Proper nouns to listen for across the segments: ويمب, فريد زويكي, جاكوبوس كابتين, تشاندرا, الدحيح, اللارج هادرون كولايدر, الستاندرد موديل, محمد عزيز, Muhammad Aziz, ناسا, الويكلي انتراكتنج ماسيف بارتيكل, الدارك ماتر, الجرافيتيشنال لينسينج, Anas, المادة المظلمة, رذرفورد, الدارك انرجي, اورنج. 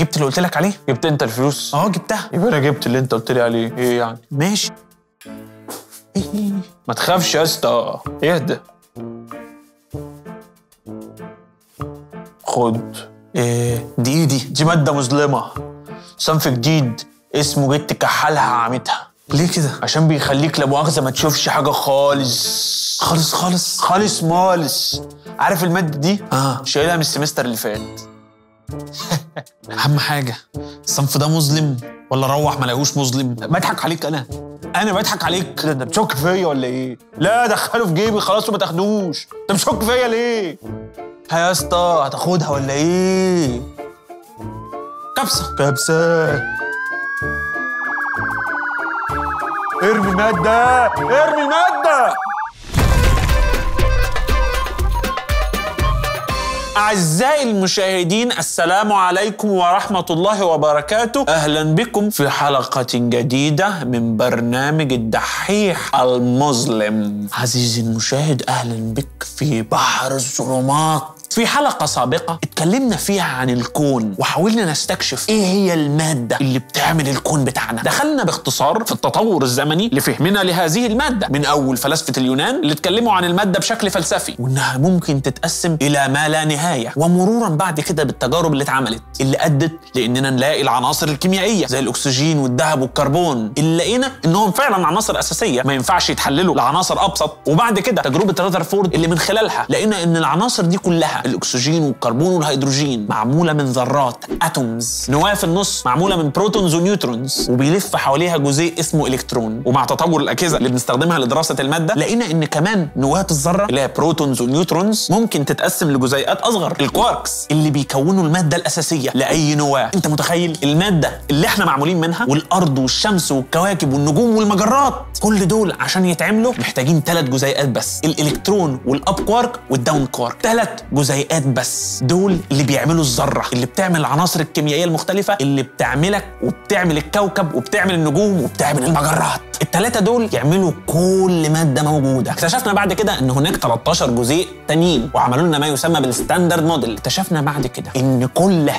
جبت اللي قلت لك عليه؟ جبت انت الفلوس؟ اه جبتها. يبقى انا جبت اللي انت قلت لي عليه. ايه يعني؟ ماشي. ما تخافش يا اسطى، اهدى. خد. ايه دي؟ ايه دي مادة مظلمة، صنف جديد اسمه جت كحالها عمتها. ليه كده؟ عشان بيخليك لا مؤاخذة ما تشوفش حاجة خالص خالص خالص خالص مالص. عارف المادة دي؟ اه شايلها من السمستر اللي فات. أهم حاجة الصنف ده مظلم ولا روح ما لاقوش مظلم؟ بضحك عليك أنا بضحك عليك. ده بتشك فيا ولا إيه؟ لا دخله في جيبي خلاص وما تاخدوش. أنت بتشك فيا ليه؟ ها يا اسطى هتاخدها ولا إيه؟ كبسة كبسة. ارمي المادة ارمي المادة. أعزائي المشاهدين السلام عليكم ورحمة الله وبركاته، أهلا بكم في حلقة جديدة من برنامج الدحيح المظلم. عزيزي المشاهد أهلا بك في بحر الظلمات. في حلقة سابقة اتكلمنا فيها عن الكون وحاولنا نستكشف ايه هي المادة اللي بتعمل الكون بتاعنا. دخلنا باختصار في التطور الزمني لفهمنا لهذه المادة، من أول فلسفة اليونان اللي اتكلموا عن المادة بشكل فلسفي وإنها ممكن تتقسم إلى ما لا نهاية، ومرورا بعد كده بالتجارب اللي اتعملت اللي أدت لإننا نلاقي العناصر الكيميائية زي الأكسجين والذهب والكربون اللي لقينا إنهم فعلا عناصر أساسية ما ينفعش يتحللوا لعناصر أبسط. وبعد كده تجربة رذرفورد اللي من خلالها لقينا إن العناصر دي كلها، الأكسجين والكربون والهيدروجين، معمولة من ذرات أتومز، نواة في النص معمولة من بروتونز ونيوترونز وبيلف حواليها جزيء اسمه إلكترون. ومع تطور الأجهزة اللي بنستخدمها لدراسة المادة لقينا إن كمان نواة الذرة اللي هي بروتونز ونيوترونز ممكن تتقسم لجزيئات أصغر، الكواركس اللي بيكونوا المادة الأساسية لأي نواة. أنت متخيل المادة اللي إحنا معمولين منها، والأرض والشمس والكواكب والنجوم والمجرات، كل دول عشان يتعملوا محتاجين 3 جزيئات بس، الإلكترون والأب كوارك والداون كوارك، 3 جزيئات بس، دول اللي بيعملوا الذرة اللي بتعمل العناصر الكيميائية المختلفة اللي بتعملك وبتعمل الكوكب وبتعمل النجوم وبتعمل المجرات. الثلاثة دول يعملوا كل مادة موجودة. اكتشفنا بعد كده ان هناك 13 جزيء تانيين وعملوا لنا ما يسمى بالستاندرد موديل. اكتشفنا بعد كده ان كل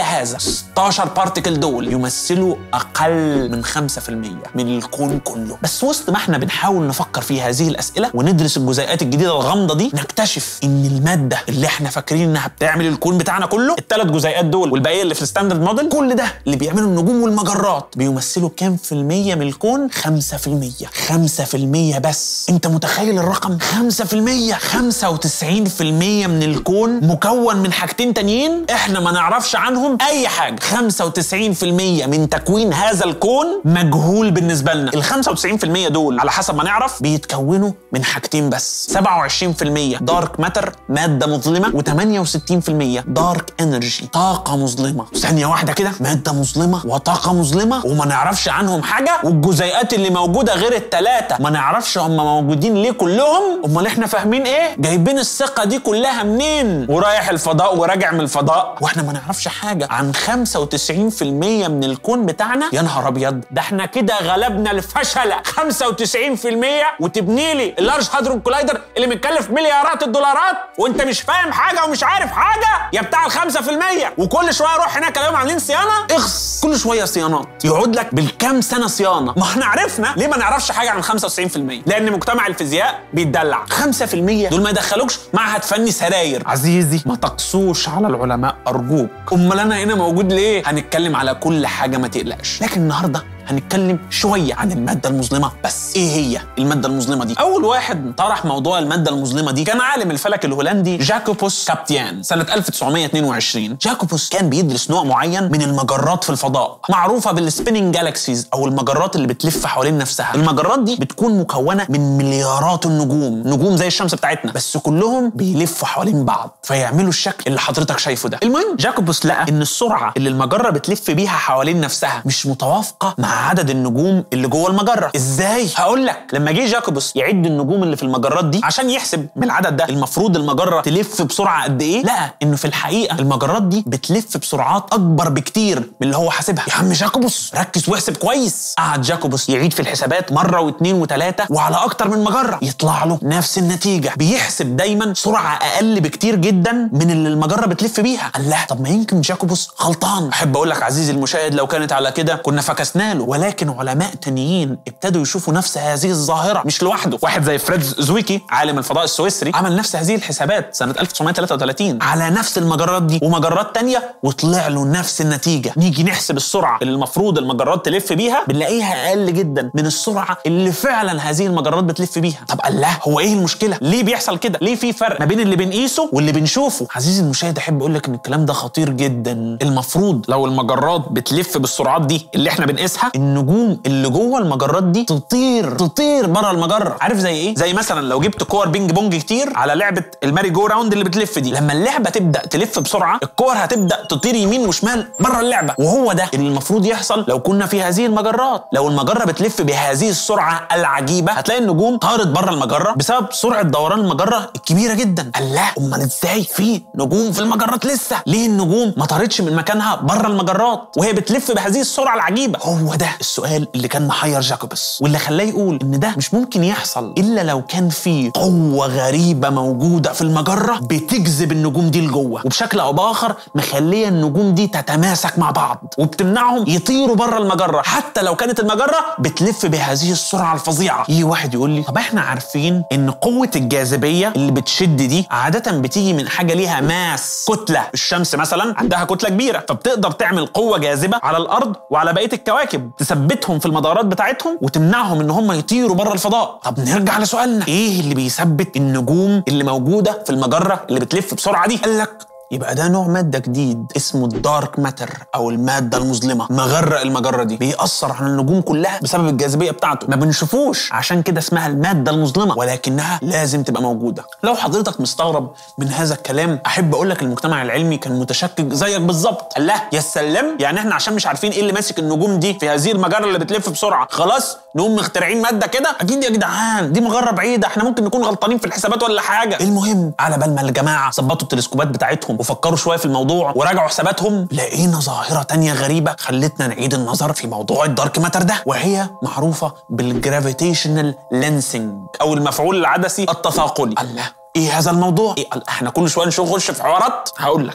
هذا 16 بارتيكل دول يمثلوا اقل من 5% من الكون كله. بس وسط ما احنا بنحاول نفكر في هذه الأسئلة وندرس الجزيئات الجديدة الغامضة دي، نكتشف ان المادة اللي احنا فاكرين انها بتعمل الكون بتاعنا كله، ال3 جزيئات دول والبقيه اللي في الستاندرد موديل، كل ده اللي بيعملوا النجوم والمجرات بيمثلوا كام في المية من الكون؟ 5% بس. انت متخيل الرقم؟ 5%. 95% من الكون مكون من حاجتين تانيين احنا ما نعرفش عنهم اي حاجه. 95% من تكوين هذا الكون مجهول بالنسبه لنا. ال 95% دول على حسب ما نعرف بيتكونوا من حاجتين بس، 27% دارك ماتر، ماده مظلمه، و68% دارك انرجي، طاقه مظلمه. ثانيه واحده كده، ماده مظلمه وطاقه مظلمه وما نعرفش عنهم حاجه، والجزيئات اللي موجوده غير ال3 ما نعرفش هم موجودين ليه كلهم. امال احنا فاهمين ايه؟ جايبين الثقه دي كلها منين؟ ورايح الفضاء وراجع من الفضاء واحنا ما نعرفش حاجه عن 95% من الكون بتاعنا. يا نهار ابيض، ده احنا كده غلبنا الفشله. 95% وتبني لي اللارج هادرون كولايدر اللي متكلف مليارات الدولارات وانت مش فاهم حاجه ومش عارف حاجه يا بتاع ال5%، وكل شويه اروح هناك الاقيهم عاملين صيانه، اخس كل شويه صيانات، يقعد لك بالكام سنه صيانه. ما احنا عرفنا ليه ما نعرفش حاجه عن 95%، لان مجتمع الفيزياء بيتدلع. 5% دول ما يدخلوكش معهد فني سراير. عزيزي ما تقسوش على العلماء ارجوك. امال انا هنا موجود ليه؟ هنتكلم على كل حاجه ما تقلقش، لكن النهارده هنتكلم شوية عن المادة المظلمة بس. إيه هي المادة المظلمة دي؟ أول واحد طرح موضوع المادة المظلمة دي كان عالم الفلك الهولندي جاكوبوس كابتين سنة 1922. جاكوبوس كان بيدرس نوع معين من المجرات في الفضاء معروفة بالسبيننج جالاكسيز، أو المجرات اللي بتلف حوالين نفسها. المجرات دي بتكون مكونة من مليارات النجوم، نجوم زي الشمس بتاعتنا بس كلهم بيلفوا حوالين بعض فيعملوا الشكل اللي حضرتك شايفه ده. المهم جاكوبوس لقى إن السرعة اللي المجرة بتلف بيها حوالين نفسها مش متوافقة مع عدد النجوم اللي جوه المجره. ازاي؟ هقول لك. لما جه جاكوبوس يعد النجوم اللي في المجرات دي عشان يحسب بالعدد ده المفروض المجره تلف بسرعه قد ايه، لقى انه في الحقيقه المجرات دي بتلف بسرعات اكبر بكتير من اللي هو حاسبها. يا عم جاكوبوس ركز واحسب كويس. قعد جاكوبوس يعيد في الحسابات مره واثنين وثلاثه وعلى اكتر من مجره، يطلع له نفس النتيجه. بيحسب دايما سرعه اقل بكتير جدا من اللي المجره بتلف بيها. قال لا، طب ما يمكن جاكوبوس غلطان. احب اقول لك عزيزي المشاهد، لو كانت على كده كنا فكسنا له، ولكن علماء تانيين ابتدوا يشوفوا نفس هذه الظاهره، مش لوحده. واحد زي فريد زويكي عالم الفضاء السويسري عمل نفس هذه الحسابات سنه 1933 على نفس المجرات دي ومجرات تانيه وطلع له نفس النتيجه. نيجي نحسب السرعه اللي المفروض المجرات تلف بيها، بنلاقيها اقل جدا من السرعه اللي فعلا هذه المجرات بتلف بيها. طب الله، هو ايه المشكله؟ ليه بيحصل كده؟ ليه في فرق ما بين اللي بنقيسه واللي بنشوفه؟ عزيزي المشاهد، احب اقول لك ان الكلام ده خطير جدا. المفروض لو المجرات بتلف بالسرعات دي اللي احنا بنقيسها، النجوم اللي جوه المجرات دي تطير بره المجره. عارف زي ايه؟ زي مثلا لو جبت كور بينج بونج كتير على لعبه الماري جو راوند اللي بتلف دي، لما اللعبه تبدا تلف بسرعه الكور هتبدا تطير يمين وشمال بره اللعبه. وهو ده اللي المفروض يحصل لو كنا في هذه المجرات. لو المجره بتلف بهذه السرعه العجيبه هتلاقي النجوم طارت بره المجره بسبب سرعه دوران المجره الكبيره جدا. الله، امال ازاي في نجوم في المجرات لسه؟ ليه النجوم ما طارتش من مكانها بره المجرات وهي بتلف بهذه السرعه العجيبه؟ هو ده السؤال اللي كان محير جاكوبوس، واللي خلاه يقول ان ده مش ممكن يحصل الا لو كان في قوه غريبه موجوده في المجره بتجذب النجوم دي لجوه، وبشكل او باخر مخليه النجوم دي تتماسك مع بعض وبتمنعهم يطيروا بره المجره حتى لو كانت المجره بتلف بهذه السرعه الفظيعه. يجي واحد يقول لي طب احنا عارفين ان قوه الجاذبيه اللي بتشد دي عاده بتيجي من حاجه ليها ماس، كتله. الشمس مثلا عندها كتله كبيره، فبتقدر تعمل قوه جاذبه على الارض وعلى بقيه الكواكب تثبتهم في المدارات بتاعتهم وتمنعهم ان هم يطيروا بره الفضاء. طب نرجع لسؤالنا، ايه اللي بيثبت النجوم اللي موجوده في المجره اللي بتلف بسرعه دي؟ قال لك يبقى ده نوع ماده جديد اسمه الدارك ماتر او الماده المظلمه. مغرق المجره دي بيأثر على النجوم كلها بسبب الجاذبيه بتاعته، ما بنشوفوش، عشان كده اسمها الماده المظلمه، ولكنها لازم تبقى موجوده. لو حضرتك مستغرب من هذا الكلام، احب اقول لك المجتمع العلمي كان متشكك زيك بالظبط. قال لا يا سلام، يعني احنا عشان مش عارفين ايه اللي ماسك النجوم دي في هذه المجره اللي بتلف بسرعه، خلاص نقوم مخترعين ماده كده؟ اكيد يا جدعان، دي مجره بعيده، احنا ممكن نكون غلطانين في الحسابات ولا حاجه. المهم، على بال ما الجماعه ظبطوا التلسكوبات بتاعتهم وفكروا شويه في الموضوع وراجعوا حساباتهم، لقينا ظاهره تانية غريبه خلتنا نعيد النظر في موضوع الدارك ماتر ده، وهي معروفه بالجرافيتيشنال لينسينج او المفعول العدسي التثاقلي. الله، ايه هذا الموضوع؟ إيه؟ احنا كل شويه نخش في حوارات. هقول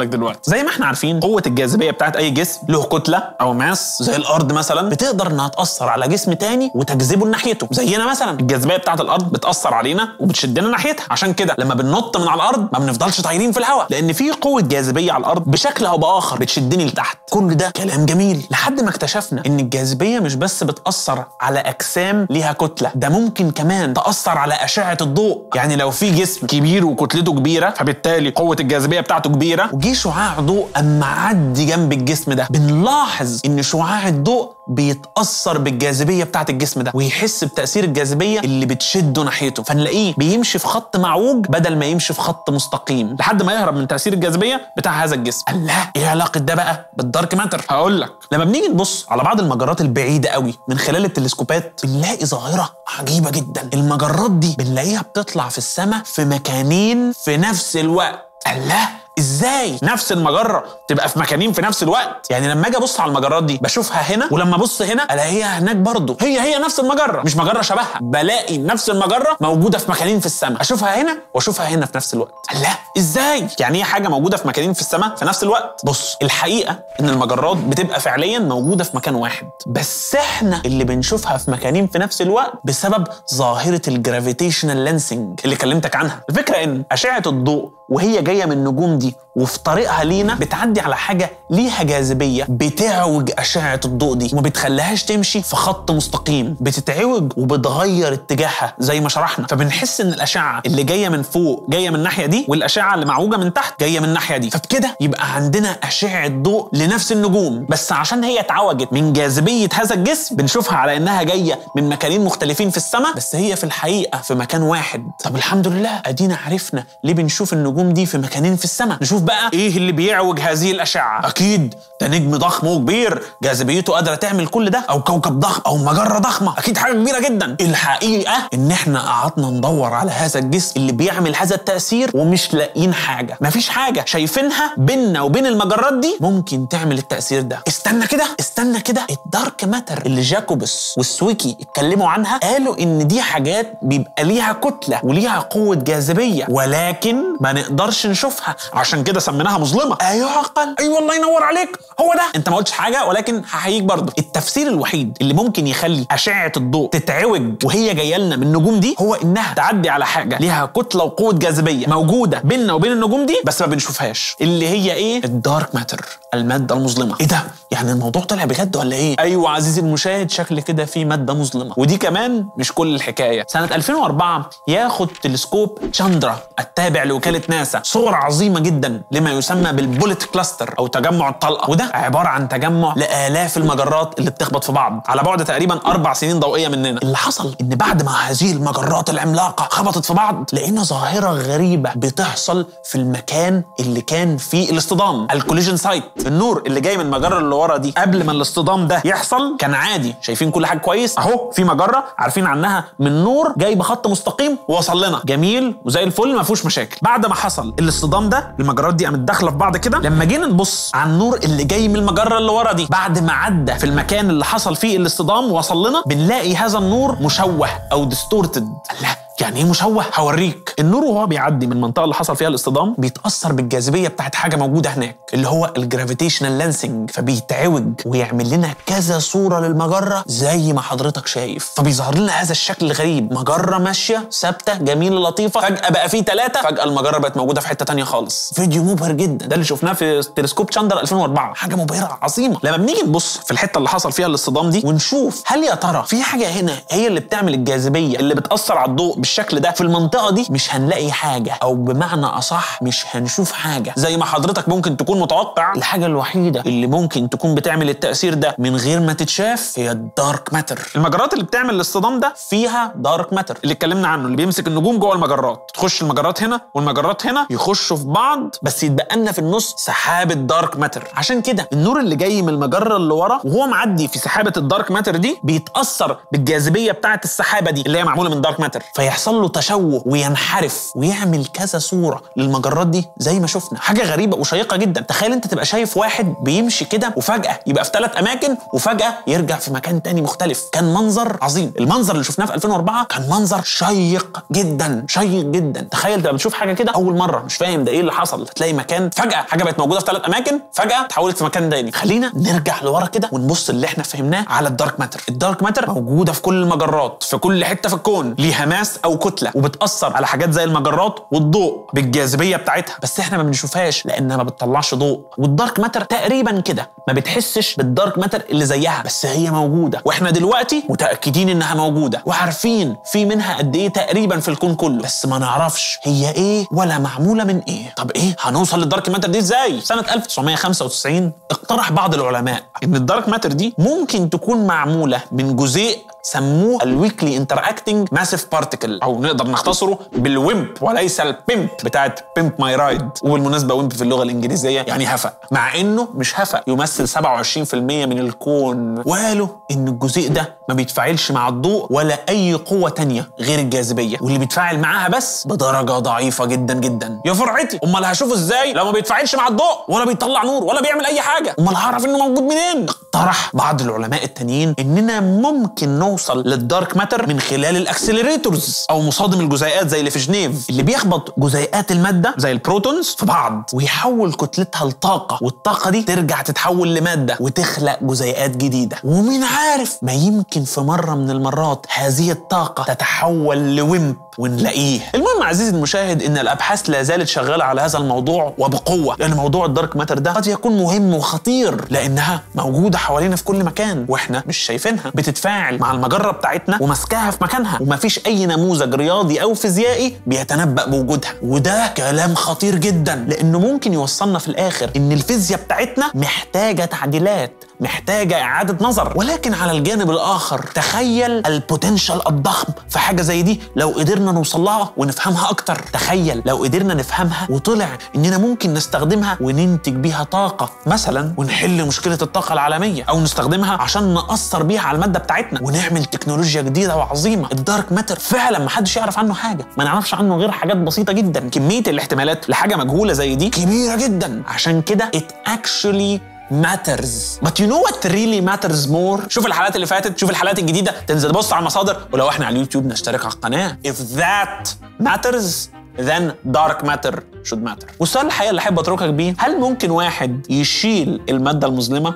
لك دلوقتي، زي ما احنا عارفين قوة الجاذبية بتاعت أي جسم له كتلة أو ماس، زي الأرض مثلا بتقدر إنها تأثر على جسم تاني وتجذبه لناحيته، زينا مثلا الجاذبية بتاعت الأرض بتأثر علينا وبتشدنا ناحيتها، عشان كده لما بننط من على الأرض ما بنفضلش طايرين في الهواء، لأن في قوة جاذبية على الأرض بشكل أو بآخر بتشدني لتحت. كل ده كلام جميل لحد ما اكتشفنا إن الجاذبية مش بس بتأثر على أجسام ليها كتلة، ده ممكن كمان تأثر على أشعة الضوء. يعني لو في جسم كبير وكتلته كبيرة، فبالتالي قوة الجاذبية بتاعته كبيرة وجي شعاع ضوء اما عدي جنب الجسم ده، بنلاحظ ان شعاع الضوء بيتأثر بالجاذبية بتاعة الجسم ده ويحس بتأثير الجاذبية اللي بتشده ناحيته، فنلاقيه بيمشي في خط معوج بدل ما يمشي في خط مستقيم لحد ما يهرب من تأثير الجاذبية بتاع هذا الجسم. الله، ايه علاقة ده بقى بالدارك ماتر؟ هقول لك، لما بنيجي نبص على بعض المجرات البعيدة قوي من خلال التلسكوبات بنلاقي ظاهرة عجيبة جدا. المجرات دي بنلاقيها بتطلع في السماء في مكانين في نفس الوقت. الله، ازاي نفس المجره تبقى في مكانين في نفس الوقت؟ يعني لما اجي ابص على المجرات دي بشوفها هنا، ولما ابص هنا الاقيها هناك برضه، هي نفس المجره، مش مجره شبهها، بلاقي نفس المجره موجوده في مكانين في السماء، اشوفها هنا واشوفها هنا في نفس الوقت. لا ازاي؟ يعني هي حاجه موجوده في مكانين في السماء في نفس الوقت؟ بص، الحقيقه ان المجرات بتبقى فعليا موجوده في مكان واحد، بس احنا اللي بنشوفها في مكانين في نفس الوقت بسبب ظاهره الجرافيتيشنال لينسينج اللي كلمتك عنها. الفكره ان اشعه الضوء وهي جايه من النجوم دي وفي طريقها لينا بتعدي على حاجه ليها جاذبيه بتعوج اشعه الضوء دي وما بتخليهاش تمشي في خط مستقيم، بتتعوج وبتغير اتجاهها زي ما شرحنا، فبنحس ان الاشعه اللي جايه من فوق جايه من الناحيه دي والاشعه اللي معوجه من تحت جايه من الناحيه دي، فبكده يبقى عندنا اشعه ضوء لنفس النجوم، بس عشان هي اتعوجت من جاذبيه هذا الجسم بنشوفها على انها جايه من مكانين مختلفين في السماء، بس هي في الحقيقه في مكان واحد. طب الحمد لله، ادينا عرفنا ليه بنشوف النجوم دي في مكانين في السماء. نشوف بقى ايه اللي بيعوج هذه الاشعه. اكيد ده نجم ضخم وكبير جاذبيته قادره تعمل كل ده، او كوكب ضخم او مجره ضخمه، اكيد حاجه كبيره جدا. الحقيقه ان احنا قعدنا ندور على هذا الجسم اللي بيعمل هذا التاثير ومش لاقيين حاجه، مفيش حاجه شايفينها بيننا وبين المجرات دي ممكن تعمل التاثير ده. استنى كده الدارك ماتر اللي جاكوبوس والسويكي اتكلموا عنها، قالوا ان دي حاجات بيبقى ليها كتله وليها قوه جاذبيه ولكن ما نقدرش نشوفها، عشان كده سميناها مظلمه. يعقل؟ اي والله ينور عليك، هو ده. انت ما قلتش حاجه ولكن هحييك برضه. التفسير الوحيد اللي ممكن يخلي اشعه الضوء تتعوج وهي جايه لنا من النجوم دي هو انها تعدي على حاجه ليها كتله وقوه جاذبيه موجوده بيننا وبين النجوم دي بس ما بنشوفهاش، اللي هي ايه؟ الدارك ماتر، الماده المظلمه. ايه ده؟ يعني الموضوع طلع بجد ولا ايه؟ ايوه عزيزي المشاهد، شكل كده في ماده مظلمه. ودي كمان مش كل الحكايه. سنه 2004 ياخد تلسكوب تشاندرا التابع لوكاله ناسا صوره عظيمه جدا لما يسمى بالبوليت كلاستر او تجمع الطلقه، وده عباره عن تجمع لالاف المجرات اللي بتخبط في بعض على بعد تقريبا 4 سنين ضوئيه مننا. اللي حصل ان بعد ما هذه المجرات العملاقه خبطت في بعض لقينا ظاهره غريبه بتحصل في المكان اللي كان فيه الاصطدام، الكوليجن سايت. النور اللي جاي من المجره اللي ورا دي قبل ما الاصطدام ده يحصل كان عادي، شايفين كل حاجه كويس اهو، في مجره عارفين عنها من نور جاي بخط مستقيم ووصل لنا، جميل وزي الفل ما فيهوش مشاكل. بعد ما حصل الاصطدام ده المجرات دي قامت داخله في بعض كده، لما جينا نبص على النور اللي جاي من المجره اللي ورا دي بعد ما عدى في المكان اللي حصل فيه الاصطدام وصل لنا، بنلاقي هذا النور مشوه او ديستورتد. لا يعني ايه مشوه؟ هوريك. النور وهو بيعدي من المنطقه اللي حصل فيها الاصطدام بيتاثر بالجاذبيه بتاعت حاجه موجوده هناك اللي هو الجرافيتيشنال لانسنج، فبيتعوج ويعمل لنا كذا صوره للمجره زي ما حضرتك شايف، فبيظهر لنا هذا الشكل الغريب، مجره ماشيه ثابته جميله لطيفه، فجاه بقى فيه 3، فجاه المجره بقت موجوده في حته ثانيه خالص. فيديو مبهر جدا، ده اللي شفناه في تلسكوب تشاندرا 2004. حاجه مبهره عظيمه. لما بنيجي نبص في الحته اللي حصل فيها الاصطدام دي ونشوف هل يا ترى في حاجه هنا هي اللي بتعمل الجاذبيه اللي بتاثر على الضوء بالشكل ده في المنطقه دي، مش هنلاقي حاجه، او بمعنى اصح مش هنشوف حاجه زي ما حضرتك ممكن تكون متوقع. الحاجه الوحيده اللي ممكن تكون بتعمل التاثير ده من غير ما تتشاف هي الدارك ماتر. المجرات اللي بتعمل الاصطدام ده فيها دارك ماتر اللي اتكلمنا عنه، اللي بيمسك النجوم جوه المجرات، تخش المجرات هنا والمجرات هنا يخشوا في بعض بس يتبقى لنا في النص سحابه دارك ماتر. عشان كده النور اللي جاي من المجره اللي ورا وهو معدي في سحابه الدارك ماتر دي بيتاثر بالجاذبيه بتاعه السحابه دي اللي هي معموله من دارك ماتر، يحصل له تشوه وينحرف ويعمل كذا صوره للمجرات دي زي ما شفنا. حاجه غريبه وشيقه جدا. تخيل انت تبقى شايف واحد بيمشي كده وفجاه يبقى في 3 اماكن وفجاه يرجع في مكان تاني مختلف. كان منظر عظيم. المنظر اللي شفناه في 2004 كان منظر شيق جدا شيق جدا. تخيل تبقى بتشوف حاجه كده اول مره مش فاهم ده ايه اللي حصل، تلاقي مكان فجاه حاجه بقت موجوده في 3 اماكن فجاه اتحولت في مكان تاني. خلينا نرجع لورا كده ونبص اللي احنا فهمناه على الدارك ماتر. الدارك ماتر موجوده في كل المجرات، في كل حته في الكون، ليها ماس او كتله وبتاثر على حاجات زي المجرات والضوء بالجاذبيه بتاعتها، بس احنا ما بنشوفهاش لانها ما بتطلعش ضوء. والدارك ماتر تقريبا كده ما بتحسش بالدارك ماتر اللي زيها، بس هي موجوده واحنا دلوقتي متاكدين انها موجوده وعارفين في منها قد ايه تقريبا في الكون كله، بس ما نعرفش هي ايه ولا معموله من ايه. طب ايه هنوصل للدارك ماتر دي ازاي؟ سنه 1995 اقترح بعض العلماء ان الدارك ماتر دي ممكن تكون معموله من جزيء سموه الويكلي انتراكتنج ماسيف بارتيكل، او نقدر نختصره بالويمب وليس البيمب بتاعت بيمب ماي رايد. وبالمناسبه ويمب في اللغه الانجليزيه يعني هفأ، مع انه مش هفأ، يمثل 27% من الكون. وقالوا ان الجزيء ده ما بيتفاعلش مع الضوء ولا اي قوه تانية غير الجاذبيه، واللي بيتفاعل معاها بس بدرجه ضعيفه جدا جدا. يا فرعتي، امال هشوفه ازاي لو ما بيتفاعلش مع الضوء ولا بيطلع نور ولا بيعمل اي حاجه؟ امال هعرف انه موجود منين؟ اقترح بعض العلماء التانيين اننا ممكن نوصل للدارك ماتر من خلال الاكسلريتورز او مصادم الجزيئات زي اللي في جنيف، اللي بيخبط جزيئات الماده زي البروتونز في بعض ويحول كتلتها لطاقه، والطاقه دي ترجع تتحول لماده وتخلق جزيئات جديده. ومين عارف، ما يمكن في مره من المرات هذه الطاقه تتحول لويمب ونلاقيه. المهم عزيزي المشاهد ان الابحاث لا زالت شغاله على هذا الموضوع وبقوه، لان موضوع الدارك ماتر ده قد يكون مهم وخطير لانها موجوده حوالينا في كل مكان واحنا مش شايفينها، بتتفاعل مع المجرة بتاعتنا ومسكها في مكانها، ومفيش أي نموذج رياضي أو فيزيائي بيتنبأ بوجودها. وده كلام خطير جدا، لأنه ممكن يوصلنا في الآخر إن الفيزياء بتاعتنا محتاجة تعديلات، محتاجة إعادة نظر. ولكن على الجانب الآخر تخيل البوتنشال الضخم في حاجة زي دي لو قدرنا نوصلها ونفهمها أكتر. تخيل لو قدرنا نفهمها وطلع إننا ممكن نستخدمها وننتج بيها طاقة مثلا، ونحل مشكلة الطاقة العالمية، أو نستخدمها عشان نأثر بيها على المادة بتاعتنا ونعمل تكنولوجيا جديدة وعظيمة. الدارك ماتر فعلا محدش يعرف عنه حاجة، ما نعرفش عنه غير حاجات بسيطة جدا. كمية الاحتمالات لحاجة مجهولة زي دي كبيرة جدا، عشان كده it actually matters. But you know what really matters more؟ شوف الحلقات اللي فاتت، شوف الحلقات الجديدة، تنزل بص على المصادر، ولو احنا على اليوتيوب نشترك على القناة. If that matters then dark matter should matter. والسؤال الحقيقة اللي أحب أتركك بيه، هل ممكن واحد يشيل المادة المظلمة؟